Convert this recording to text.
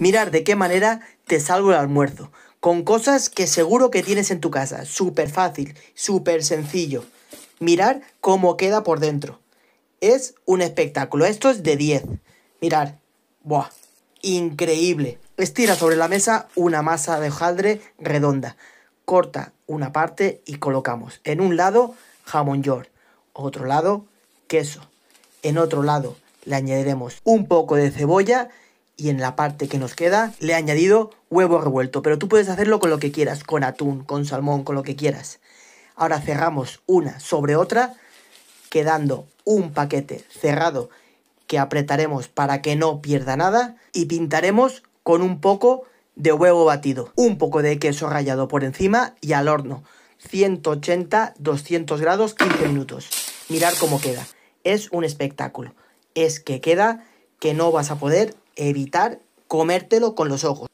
Mirar de qué manera te salgo el almuerzo, con cosas que seguro que tienes en tu casa, súper fácil, súper sencillo. Mirar cómo queda por dentro. Es un espectáculo, esto es de 10. Mirar, ¡buah! Increíble. Estira sobre la mesa una masa de hojaldre redonda. Corta una parte y colocamos en un lado jamón york, otro lado queso. En otro lado le añadiremos un poco de cebolla y en la parte que nos queda le he añadido huevo revuelto, pero tú puedes hacerlo con lo que quieras, con atún, con salmón, con lo que quieras. Ahora cerramos una sobre otra, quedando un paquete cerrado que apretaremos para que no pierda nada y pintaremos con un poco de huevo batido, un poco de queso rallado por encima y al horno, 180-200 grados, 15 minutos. Mirad cómo queda. Es un espectáculo. Es que queda que no vas a poder evitar comértelo con los ojos.